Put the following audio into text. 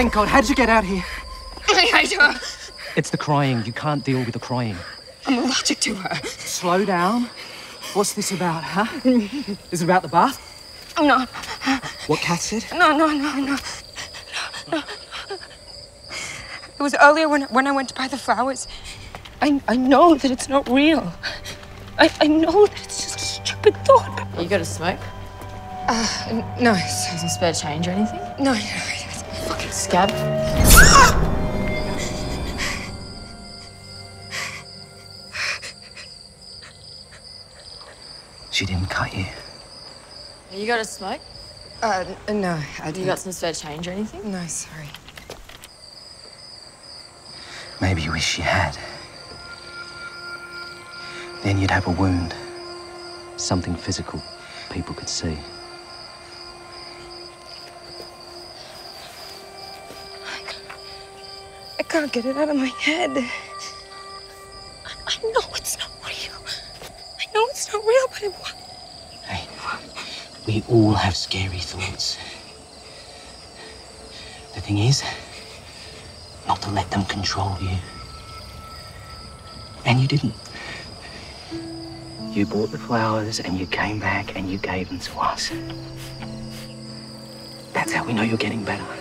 Thank God. How'd you get out here? I hate her. It's the crying. You can't deal with the crying. I'm allergic to her. Slow down. What's this about, huh? Is it about the bath? No. What Kat said? No. It was earlier when I went to buy the flowers. I know that it's not real. I know that it's just a stupid thought. You got a smoke? No. Some spare change or anything? No. It's a fucking scab. She didn't cut you. You got a smoke? No, I didn't. You got some spare change or anything? No, sorry. Maybe you wish you had. Then you'd have a wound. Something physical people could see. I can't get it out of my head. I know it's not real. I know it's not real, but it was. Hey, we all have scary thoughts. The thing is, not to let them control you. And you didn't. You bought the flowers and you came back and you gave them to us. That's how we know you're getting better.